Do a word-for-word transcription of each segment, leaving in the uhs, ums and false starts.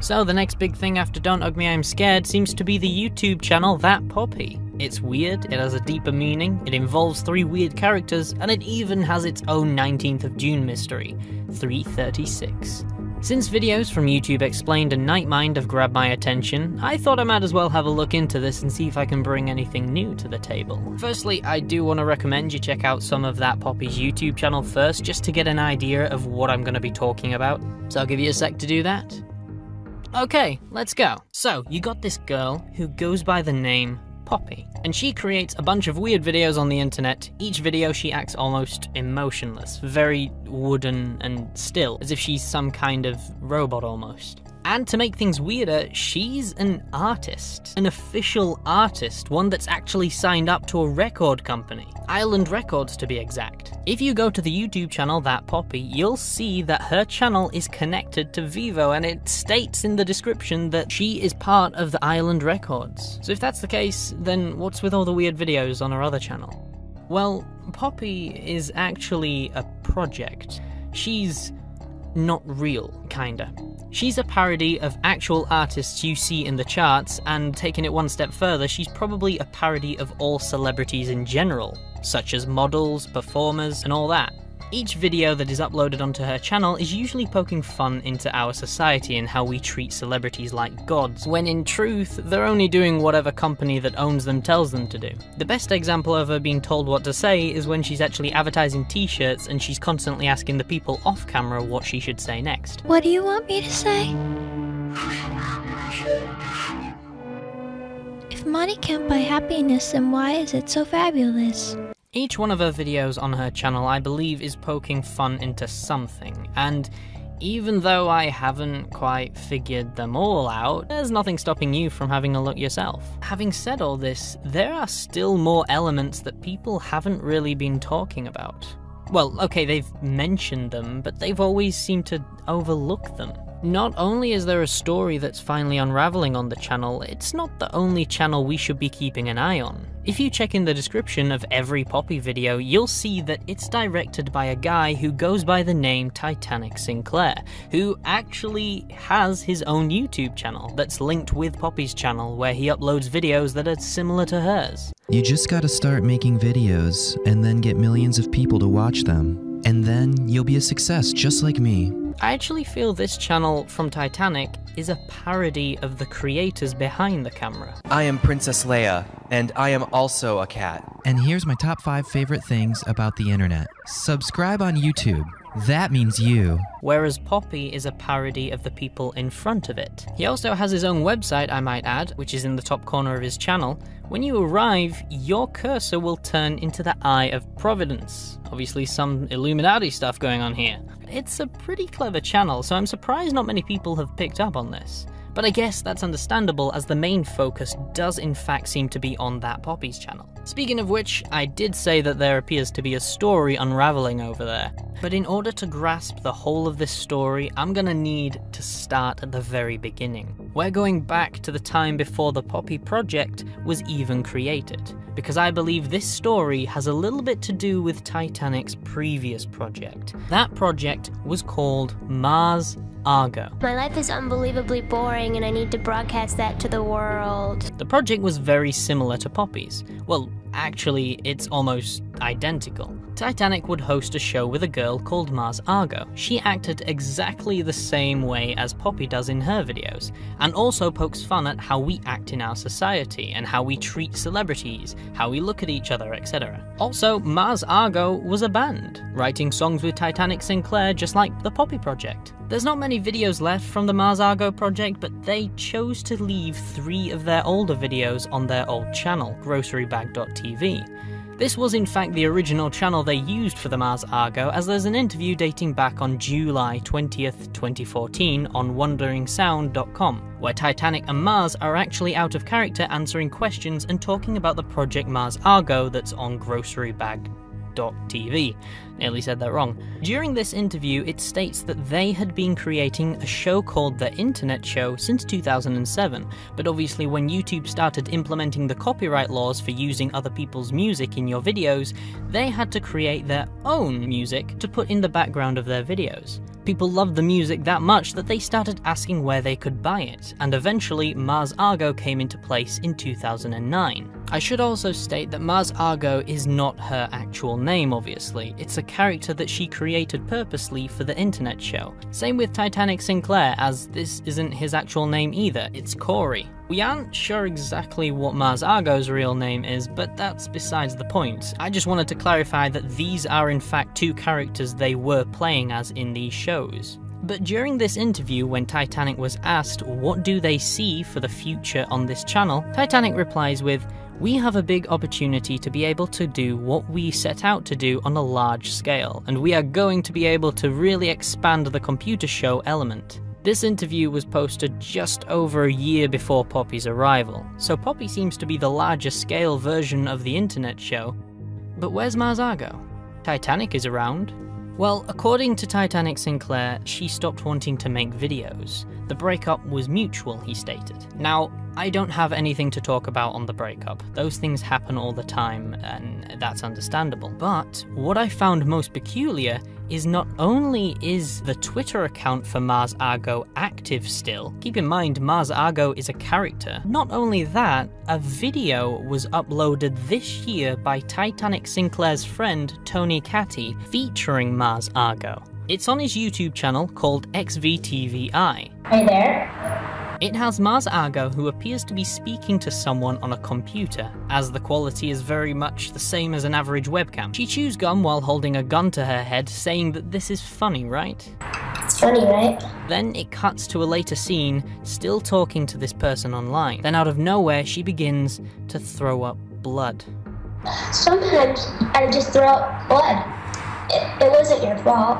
So the next big thing after Don't Hug Me I'm Scared seems to be the YouTube channel That Poppy. It's weird, it has a deeper meaning, it involves three weird characters, and it even has its own nineteenth of June mystery, three thirty-six. Since videos from YouTube Explained and Nightmind have grabbed my attention, I thought I might as well have a look into this and see if I can bring anything new to the table. Firstly, I do want to recommend you check out some of That Poppy's YouTube channel first, just to get an idea of what I'm going to be talking about, so I'll give you a sec to do that. Okay, let's go. So, you got this girl who goes by the name Poppy, and she creates a bunch of weird videos on the internet. Each video she acts almost emotionless, very wooden and still, as if she's some kind of robot almost. And to make things weirder, she's an artist. An official artist, one that's actually signed up to a record company. Island Records, to be exact. If you go to the YouTube channel That Poppy, you'll see that her channel is connected to Vevo, and it states in the description that she is part of the Island Records. So if that's the case, then what's with all the weird videos on her other channel? Well, Poppy is actually a project. She's not real, kinda. She's a parody of actual artists you see in the charts, and taking it one step further, she's probably a parody of all celebrities in general, such as models, performers, and all that. Each video that is uploaded onto her channel is usually poking fun into our society and how we treat celebrities like gods, when in truth, they're only doing whatever company that owns them tells them to do. The best example of her being told what to say is when she's actually advertising t-shirts and she's constantly asking the people off camera what she should say next. What do you want me to say? If money can't buy happiness, then why is it so fabulous? Each one of her videos on her channel, I believe, is poking fun into something, and even though I haven't quite figured them all out, there's nothing stopping you from having a look yourself. Having said all this, there are still more elements that people haven't really been talking about. Well, okay, they've mentioned them, but they've always seemed to overlook them. Not only is there a story that's finally unraveling on the channel, it's not the only channel we should be keeping an eye on. If you check in the description of every Poppy video, you'll see that it's directed by a guy who goes by the name Titanic Sinclair, who actually has his own YouTube channel that's linked with Poppy's channel, where he uploads videos that are similar to hers. You just gotta start making videos, and then get millions of people to watch them. And then you'll be a success, just like me. I actually feel this channel from Titanic is a parody of the creators behind the camera. I am Princess Leia, and I am also a cat. And here's my top five favorite things about the internet. Subscribe on YouTube. That means you. Whereas Poppy is a parody of the people in front of it. He also has his own website, I might add, which is in the top corner of his channel. When you arrive, your cursor will turn into the Eye of Providence. Obviously some Illuminati stuff going on here. It's a pretty clever channel, so I'm surprised not many people have picked up on this. But I guess that's understandable, as the main focus does in fact seem to be on That Poppy's channel. Speaking of which, I did say that there appears to be a story unraveling over there. But in order to grasp the whole of this story, I'm gonna need to start at the very beginning. We're going back to the time before the Poppy project was even created, because I believe this story has a little bit to do with Titanic's previous project. That project was called Mars Argo. My life is unbelievably boring and I need to broadcast that to the world. The project was very similar to Poppy's. Well, actually, it's almost identical. Titanic would host a show with a girl called Mars Argo. She acted exactly the same way as Poppy does in her videos, and also pokes fun at how we act in our society, and how we treat celebrities, how we look at each other, et cetera. Also, Mars Argo was a band, writing songs with Titanic Sinclair just like the Poppy project. There's not many videos left from the Mars Argo project, but they chose to leave three of their older videos on their old channel, Grocerybag dot T V. This was in fact the original channel they used for the Mars Argo, as there's an interview dating back on July twentieth, twenty fourteen on Wondering Sound dot com, where Titanic and Mars are actually out of character answering questions and talking about the project Mars Argo that's on Grocerybag dot T V. Nearly said that wrong. During this interview, it states that they had been creating a show called The Internet Show since two thousand seven, but obviously when YouTube started implementing the copyright laws for using other people's music in your videos, they had to create their own music to put in the background of their videos. People loved the music that much that they started asking where they could buy it, and eventually Mars Argo came into place in two thousand nine. I should also state that Mars Argo is not her actual name, obviously. It's a character that she created purposely for The Internet Show. Same with Titanic Sinclair, as this isn't his actual name either, it's Corey. We aren't sure exactly what Mars Argo's real name is, but that's besides the point. I just wanted to clarify that these are in fact two characters they were playing as in these shows. But during this interview, when Titanic was asked what do they see for the future on this channel, Titanic replies with, "We have a big opportunity to be able to do what we set out to do on a large scale, and we are going to be able to really expand the computer show element." This interview was posted just over a year before Poppy's arrival, so Poppy seems to be the larger scale version of The Internet Show. But where's Mars Argo? Titanic is around. Well, according to Titanic Sinclair, she stopped wanting to make videos. The breakup was mutual, he stated. Now, I don't have anything to talk about on the breakup. Those things happen all the time, and that's understandable. But what I found most peculiar is not only is the Twitter account for Mars Argo active still, keep in mind Mars Argo is a character, not only that, a video was uploaded this year by Titanic Sinclair's friend Tony Katai featuring Mars Argo. It's on his YouTube channel called X V T V I. Hey there. It has Mars Argo, who appears to be speaking to someone on a computer, as the quality is very much the same as an average webcam. She chews gum while holding a gun to her head, saying that this is funny, right? It's funny, right? Then it cuts to a later scene, still talking to this person online. Then out of nowhere, she begins to throw up blood. Sometimes I just throw up blood. It, it wasn't your fault.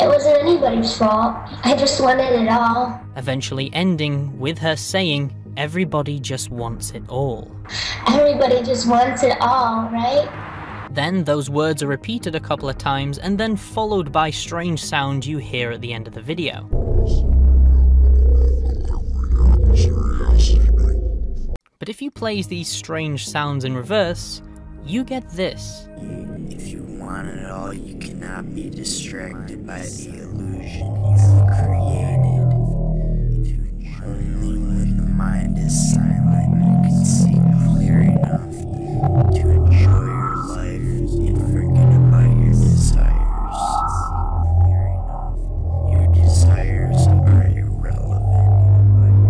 It wasn't anybody's fault. I just wanted it all. Eventually ending with her saying, "Everybody just wants it all." Everybody just wants it all, right? Then those words are repeated a couple of times and then followed by strange sound you hear at the end of the video. But if you play these strange sounds in reverse, you get this. If you want it all, you cannot be distracted by the illusion you've created. To only when the mind is silent, you can see clear enough to enjoy your life and forget about your desires. Your desires are irrelevant.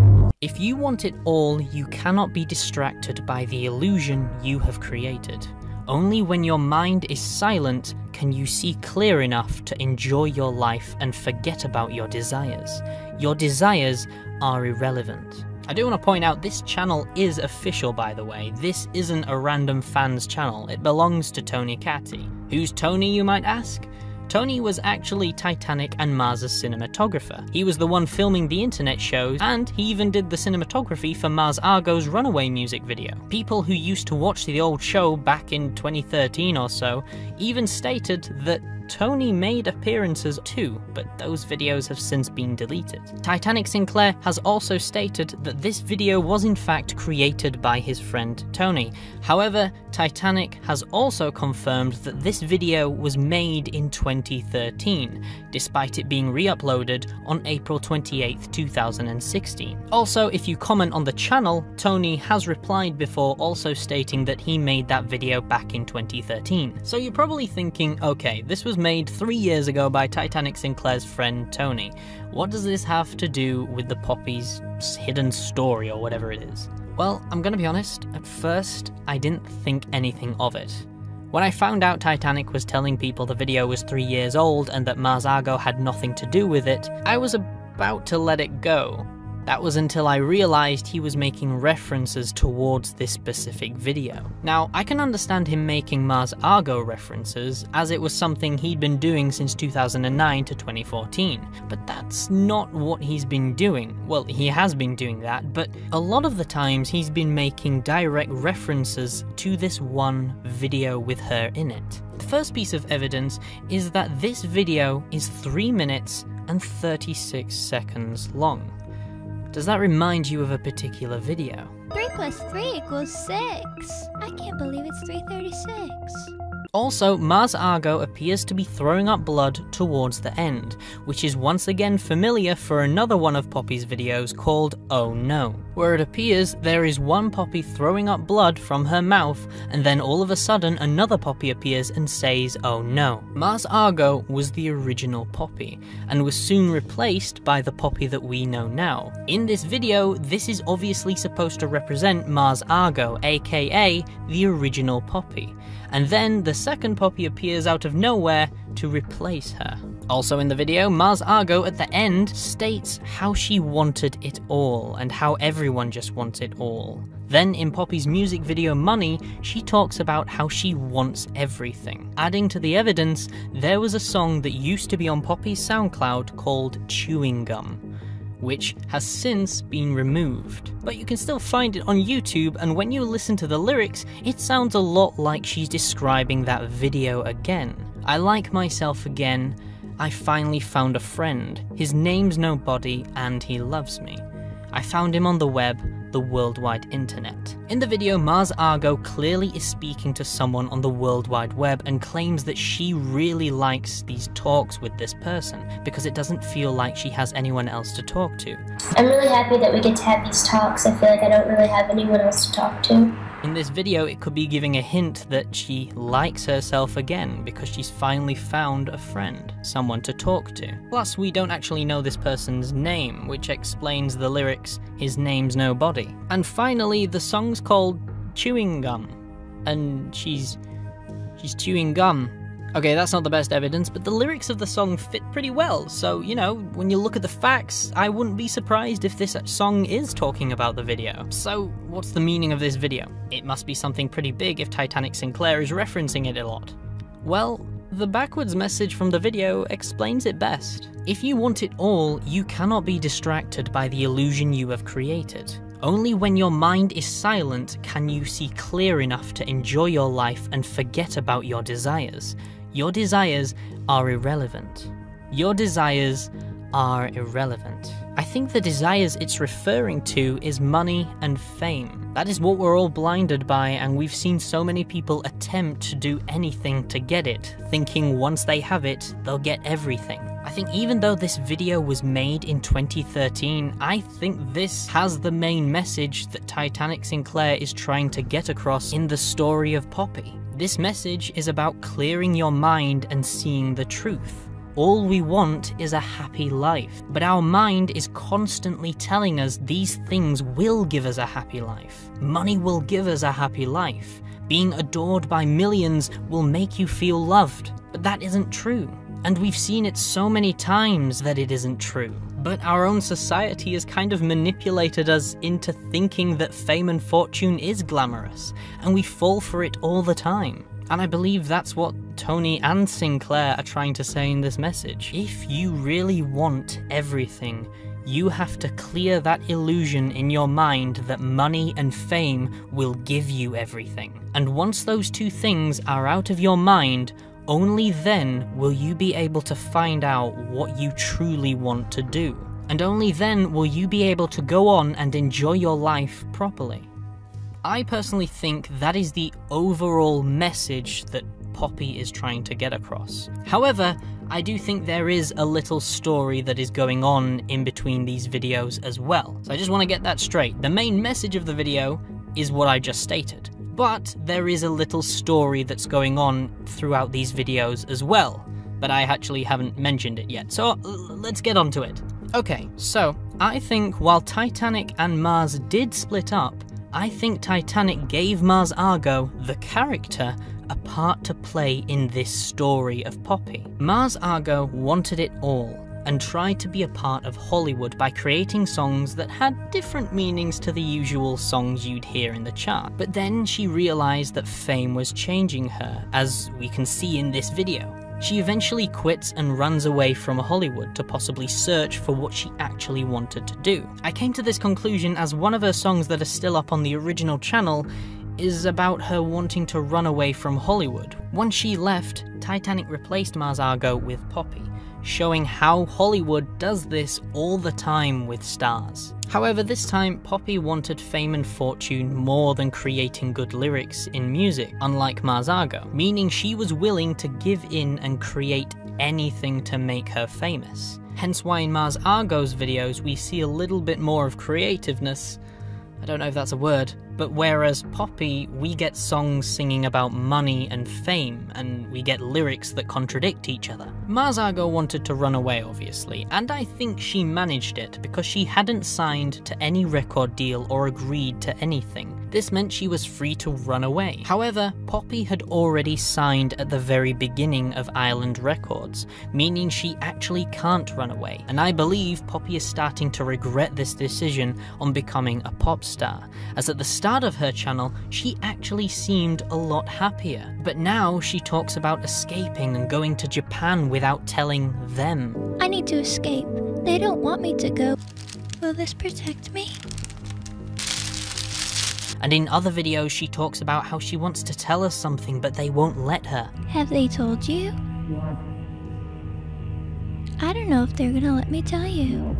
If you want it all, you cannot be distracted by the illusion you have created. Only when your mind is silent can you see clear enough to enjoy your life and forget about your desires. Your desires are irrelevant. I do want to point out this channel is official, by the way. This isn't a random fans channel. It belongs to Tony Katai. Who's Tony, you might ask? Tony was actually Titanic and Mars's cinematographer. He was the one filming the internet shows, and he even did the cinematography for Mars Argo's Runaway music video. People who used to watch the old show back in twenty thirteen or so even stated that Tony made appearances too, but those videos have since been deleted. Titanic Sinclair has also stated that this video was in fact created by his friend Tony. However, Titanic has also confirmed that this video was made in twenty thirteen, despite it being re-uploaded on April twenty-eighth, two thousand sixteen. Also, if you comment on the channel, Tony has replied before also stating that he made that video back in twenty thirteen. So you're probably thinking, okay, this was made three years ago by Titanic Sinclair's friend Tony. What does this have to do with the Poppy's hidden story or whatever it is? Well, I'm gonna be honest, at first, I didn't think anything of it. When I found out Titanic was telling people the video was three years old and that Mars Argo had nothing to do with it, I was about to let it go. That was until I realized he was making references towards this specific video. Now, I can understand him making Mars Argo references, as it was something he'd been doing since two thousand nine to twenty fourteen, but that's not what he's been doing. Well, he has been doing that, but a lot of the times he's been making direct references to this one video with her in it. The first piece of evidence is that this video is three minutes and thirty-six seconds long. Does that remind you of a particular video? three plus three equals six. I can't believe it's three thirty-six. Also, Mars Argo appears to be throwing up blood towards the end, which is once again familiar for another one of Poppy's videos called Oh No, where it appears there is one Poppy throwing up blood from her mouth, and then all of a sudden another Poppy appears and says Oh No. Mars Argo was the original Poppy, and was soon replaced by the Poppy that we know now. In this video, this is obviously supposed to represent Mars Argo, aka the original Poppy, and then the second Poppy appears out of nowhere to replace her. Also in the video, Mars Argo at the end states how she wanted it all, and how everyone just wants it all. Then in Poppy's music video Money, she talks about how she wants everything. Adding to the evidence, there was a song that used to be on Poppy's SoundCloud called Chewing Gum, which has since been removed. But you can still find it on YouTube, and when you listen to the lyrics, it sounds a lot like she's describing that video again. I like myself again, I finally found a friend, his name's nobody and he loves me. I found him on the web, the World Wide Internet. In the video, Mars Argo clearly is speaking to someone on the World Wide Web and claims that she really likes these talks with this person because it doesn't feel like she has anyone else to talk to. I'm really happy that we get to have these talks. I feel like I don't really have anyone else to talk to. In this video, it could be giving a hint that she likes herself again because she's finally found a friend, someone to talk to. Plus, we don't actually know this person's name, which explains the lyrics, his name's nobody. And finally, the song's called Chewing Gum, and she's, she's chewing gum. Okay, that's not the best evidence, but the lyrics of the song fit pretty well, so, you know, when you look at the facts, I wouldn't be surprised if this song is talking about the video. So, what's the meaning of this video? It must be something pretty big if Titanic Sinclair is referencing it a lot. Well, the backwards message from the video explains it best. If you want it all, you cannot be distracted by the illusion you have created. Only when your mind is silent can you see clear enough to enjoy your life and forget about your desires. Your desires are irrelevant. Your desires are irrelevant. I think the desires it's referring to is money and fame. That is what we're all blinded by, and we've seen so many people attempt to do anything to get it, thinking once they have it, they'll get everything. I think even though this video was made in twenty thirteen, I think this has the main message that Titanic Sinclair is trying to get across in the story of Poppy. This message is about clearing your mind and seeing the truth. All we want is a happy life, but our mind is constantly telling us these things will give us a happy life. Money will give us a happy life. Being adored by millions will make you feel loved, but that isn't true. And we've seen it so many times that it isn't true. But our own society has kind of manipulated us into thinking that fame and fortune is glamorous, and we fall for it all the time. And I believe that's what Tony and Sinclair are trying to say in this message. If you really want everything, you have to clear that illusion in your mind that money and fame will give you everything. And once those two things are out of your mind, only then will you be able to find out what you truly want to do. And only then will you be able to go on and enjoy your life properly. I personally think that is the overall message that Poppy is trying to get across. However, I do think there is a little story that is going on in between these videos as well. So I just want to get that straight. The main message of the video is what I just stated. But there is a little story that's going on throughout these videos as well, but I actually haven't mentioned it yet, so let's get on to it. Okay, so I think while Titanic and Mars did split up, I think Titanic gave Mars Argo, the character, a part to play in this story of Poppy. Mars Argo wanted it all, and tried to be a part of Hollywood by creating songs that had different meanings to the usual songs you'd hear in the chart. But then she realised that fame was changing her, as we can see in this video. She eventually quits and runs away from Hollywood to possibly search for what she actually wanted to do. I came to this conclusion as one of her songs that are still up on the original channel is about her wanting to run away from Hollywood. Once she left, Titanic replaced Mars Argo with Poppy, showing how Hollywood does this all the time with stars. However, this time, Poppy wanted fame and fortune more than creating good lyrics in music, unlike Mars Argo, meaning she was willing to give in and create anything to make her famous. Hence why in Mars Argo's videos we see a little bit more of creativeness, I don't know if that's a word, but whereas Poppy, we get songs singing about money and fame, and we get lyrics that contradict each other. Mars Argo wanted to run away, obviously, and I think she managed it because she hadn't signed to any record deal or agreed to anything. This meant she was free to run away. However, Poppy had already signed at the very beginning of Island Records, meaning she actually can't run away, and I believe Poppy is starting to regret this decision on becoming a pop star, as at the start Start of her channel, she actually seemed a lot happier. But now she talks about escaping and going to Japan without telling them. I need to escape. They don't want me to go. Will this protect me? And in other videos, she talks about how she wants to tell us something, but they won't let her. Have they told you? I don't know if they're gonna let me tell you.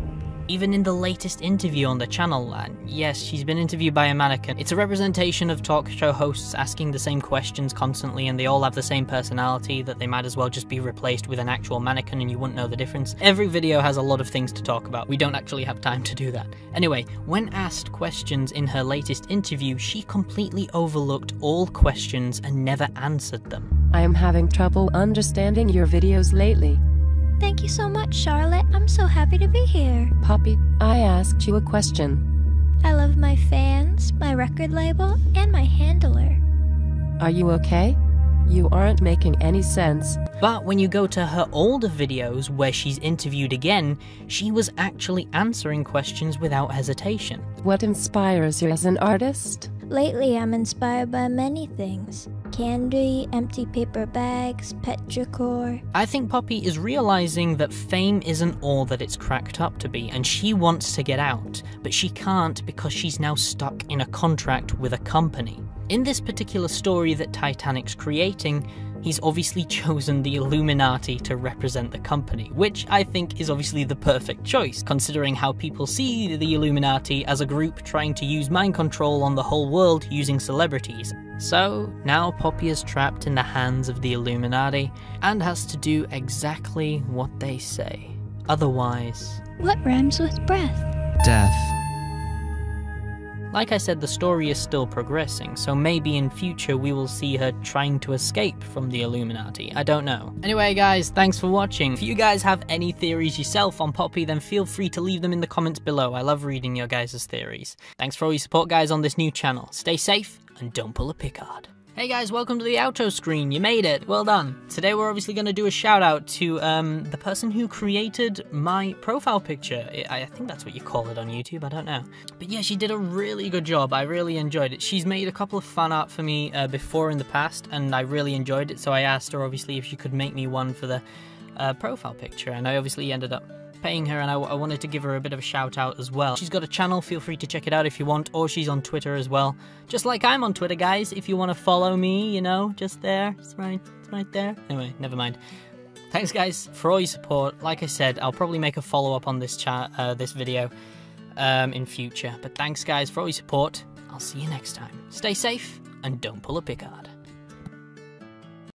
Even in the latest interview on the channel, and yes, she's been interviewed by a mannequin, it's a representation of talk show hosts asking the same questions constantly and they all have the same personality that they might as well just be replaced with an actual mannequin and you wouldn't know the difference. Every video has a lot of things to talk about, we don't actually have time to do that. Anyway, when asked questions in her latest interview, she completely overlooked all questions and never answered them. I am having trouble understanding your videos lately. Thank you so much, Charlotte. I'm so happy to be here. Poppy, I asked you a question. I love my fans, my record label, and my handler. Are you okay? You aren't making any sense. But when you go to her older videos where she's interviewed again, she was actually answering questions without hesitation. What inspires you as an artist? Lately, I'm inspired by many things. Candy, empty paper bags, petrichor. I think Poppy is realizing that fame isn't all that it's cracked up to be, and she wants to get out, but she can't because she's now stuck in a contract with a company. In this particular story that Titanic's creating, he's obviously chosen the Illuminati to represent the company, which I think is obviously the perfect choice, considering how people see the Illuminati as a group trying to use mind control on the whole world using celebrities. So now Poppy is trapped in the hands of the Illuminati and has to do exactly what they say. Otherwise... What rhymes with breath? Death. Like I said, the story is still progressing, so maybe in future we will see her trying to escape from the Illuminati, I don't know. Anyway guys, thanks for watching. If you guys have any theories yourself on Poppy, then feel free to leave them in the comments below. I love reading your guys' theories. Thanks for all your support guys on this new channel. Stay safe, and don't pull a Picard. Hey guys, welcome to the outro screen, you made it, well done. Today we're obviously going to do a shout out to um, the person who created my profile picture. I, I think that's what you call it on YouTube, I don't know. But yeah, she did a really good job, I really enjoyed it. She's made a couple of fan art for me uh, before in the past and I really enjoyed it, so I asked her obviously if she could make me one for the uh, profile picture and I obviously ended up paying her and I, I wanted to give her a bit of a shout out as well. She's got a channel, feel free to check it out if you want, or she's on Twitter as well. Just like I'm on Twitter guys, if you want to follow me, you know, just there, it's right, it's right there. Anyway, never mind. Thanks guys for all your support. Like I said, I'll probably make a follow up on this chat, uh, this video um, in future. But thanks guys for all your support. I'll see you next time. Stay safe and don't pull a Picard.